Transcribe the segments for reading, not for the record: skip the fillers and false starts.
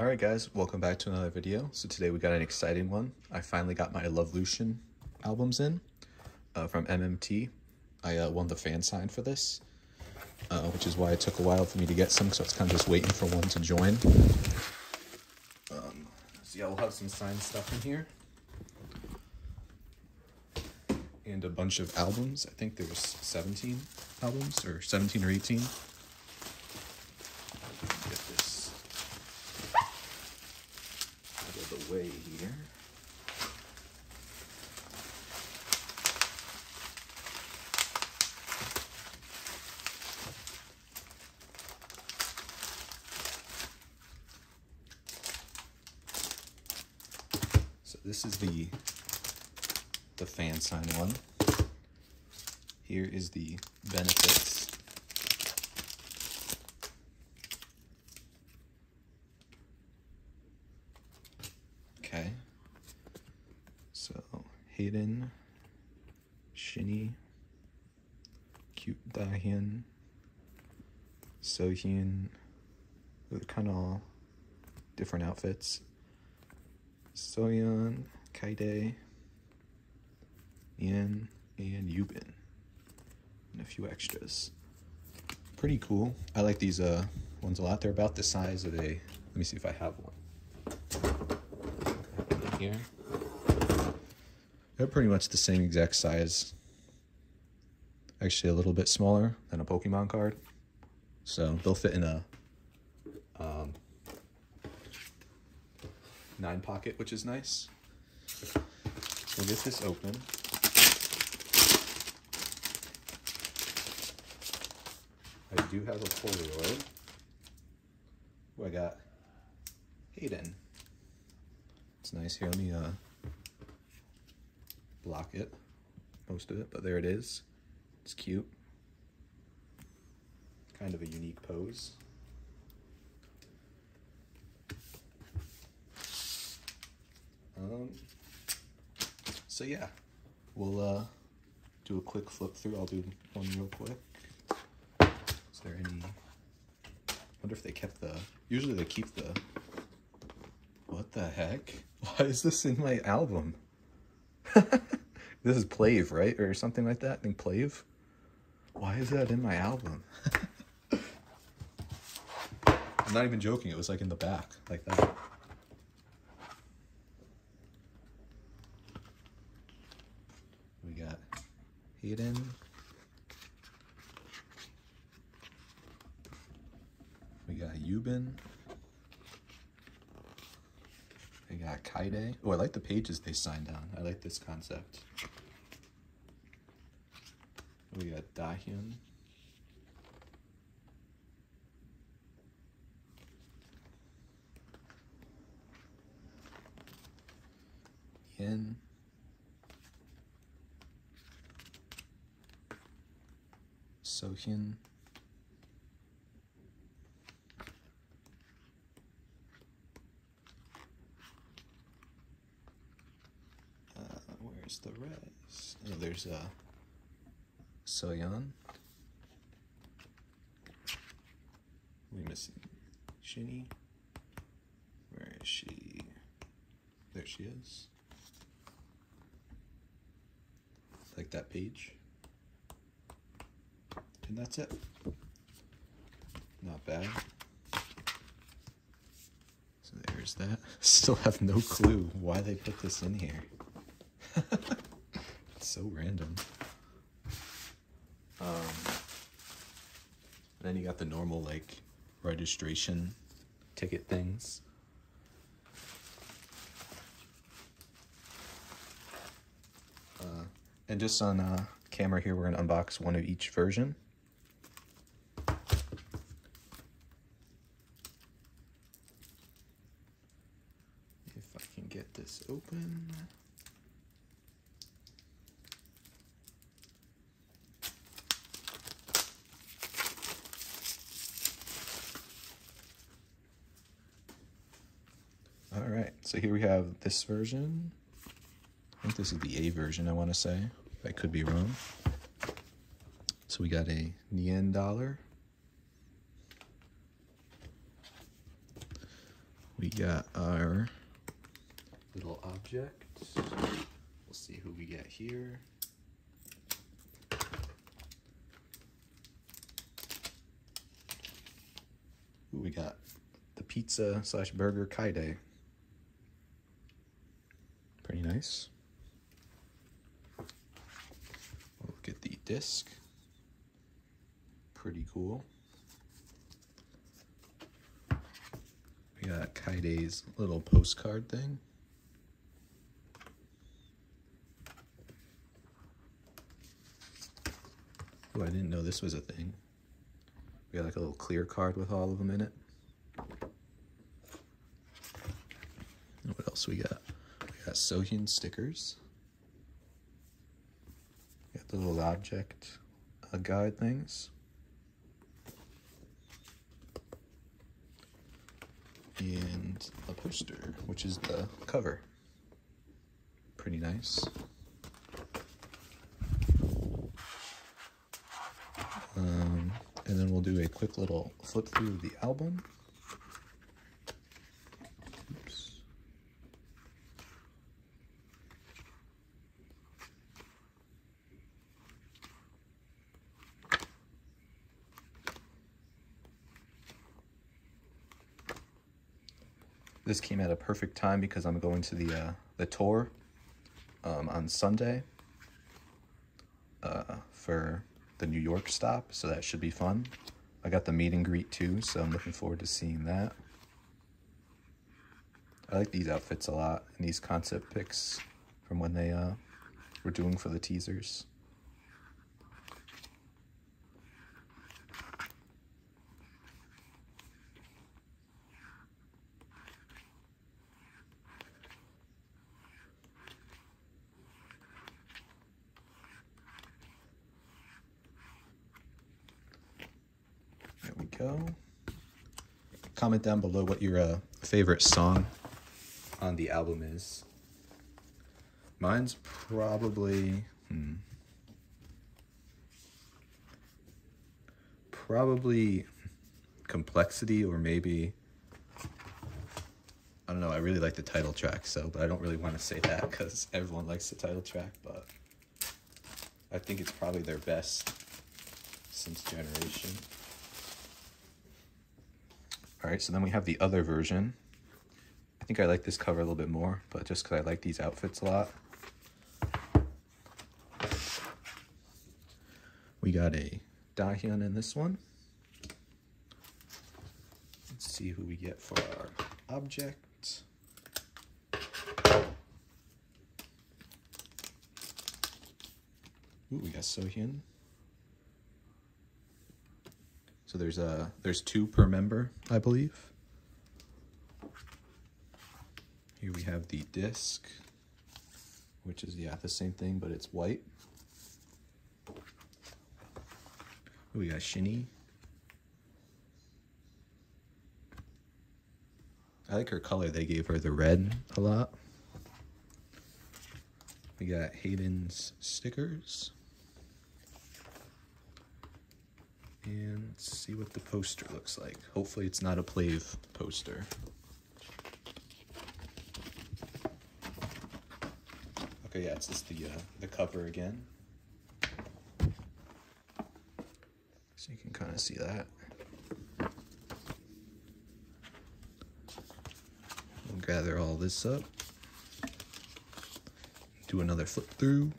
Alright guys, welcome back to another video. So today we got an exciting one. I finally got my LOVElution albums in from MMT. I won the fan sign for this, which is why it took a while for me to get some, so it's kind of just waiting for one to join. So yeah, we'll have some signed stuff in here. And a bunch of albums. I think there was 17 albums, or 17 or 18. Way here. So this is the fan sign one. Here is the benefits. Okay, so Hayden, Shinny, Cute Dahyun, Sohyun, they're kind of all different outfits. Soyeon, Kaede, Nien, and Yubin, and a few extras. Pretty cool. I like these ones a lot. They're about the size of a, let me see if I have one. Here. They're pretty much the same exact size. Actually a little bit smaller than a Pokemon card. So they'll fit in a 9 pocket, which is nice. We'll get this open. I do have a Polaroid. Oh, I got Hayden. It's nice here. Let me block it, most of it, but there it is. It's cute. Kind of a unique pose. So yeah, we'll do a quick flip through. I'll do one real quick. Is there any? I wonder if they kept the. Usually they keep the. What the heck? Why is this in my album? This is Plave, right? Or something like that? I think Plave? Why is that in my album? I'm not even joking. It was like in the back, like that. We got Hayden. We got Yubin. They got Kaede. Oh, I like the pages they signed on. I like this concept. We got Dahyun. Nien. Sohyun. The rest. Oh, there's Soyeon. We're missing Shinny. Where is she? There she is. Like that page. And that's it. Not bad. So there's that. Still have no clue why they put this in here. It's so random. Then you got the normal like registration ticket things. And just on camera here, we're gonna unbox one of each version. If I can get this open. Alright, so here we have this version. I think this is the A version, I want to say. I could be wrong. So we got a nien dollar. We got our little object. We'll see who we got here. Ooh, we got the pizza slash burger kaede. Pretty nice. We'll look at the disc. Pretty cool. We got kaede's little postcard thing. Ooh, I didn't know this was a thing. We got like a little clear card with all of them in it. And what else we got? We got Sohyun stickers. We got the little object guide things. And a poster, which is the cover. Pretty nice. And then we'll do a quick little flip through of the album. Oops. This came at a perfect time because I'm going to the tour on Sunday for the New York stop, so that should be fun. I got the meet and greet too, so I'm looking forward to seeing that. I like these outfits a lot, and these concept pics from when they were doing for the teasers. Go. Comment down below what your favorite song on the album is. Mine's probably probably Complexity, or maybe, I don't know, I really like the title track, so, but I don't really want to say that because everyone likes the title track, but I think it's probably their best since Generation. All right, so then we have the other version. I think I like this cover a little bit more, but just because I like these outfits a lot. We got a Dahyun in this one. Let's see who we get for our object. Ooh, we got Sohyun. So there's two per member, I believe. Here we have the disc, which is, yeah, the same thing, but it's white. We got Shinny. I like her color. They gave her the red a lot. We got Hayden's stickers. And let's see what the poster looks like. Hopefully it's not a Plave poster. Okay, yeah, it's just the cover again. So you can kind of see that. We'll gather all this up. Do another flip through.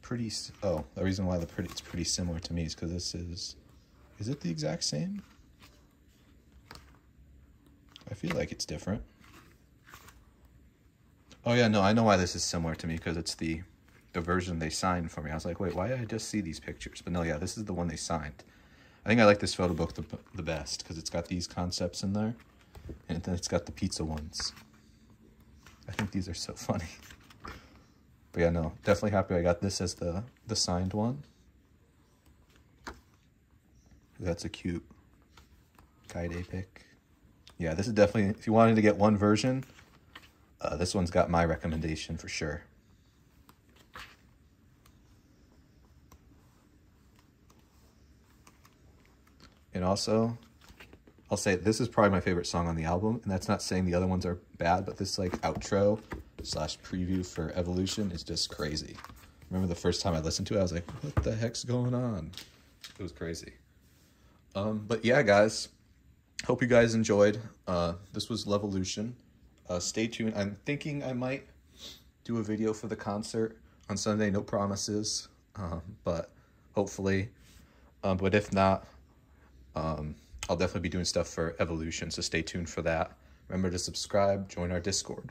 Pretty, oh, the reason why it's pretty similar to me is because this is it the exact same? I feel like it's different. Oh yeah, no, I know why this is similar to me, because it's the version they signed for me. I was like, wait, why did I just see these pictures? But no, yeah, this is the one they signed. I think I like this photo book the best, because it's got these concepts in there, and then it's got the pizza ones. I think these are so funny. But yeah, no, definitely happy I got this as the signed one. That's a cute kaede pic. Yeah, this is definitely, if you wanted to get one version, this one's got my recommendation for sure. And also, I'll say this is probably my favorite song on the album, and that's not saying the other ones are bad, but this like outro slash preview for LOVElution is just crazy. Remember the first time I listened to it, I was like, what the heck's going on? It was crazy. But yeah, guys, hope you guys enjoyed. This was LOVElution. Stay tuned. I'm thinking I might do a video for the concert on Sunday. No promises, but hopefully. But if not, I'll definitely be doing stuff for LOVElution, so stay tuned for that. Remember to subscribe, join our Discord,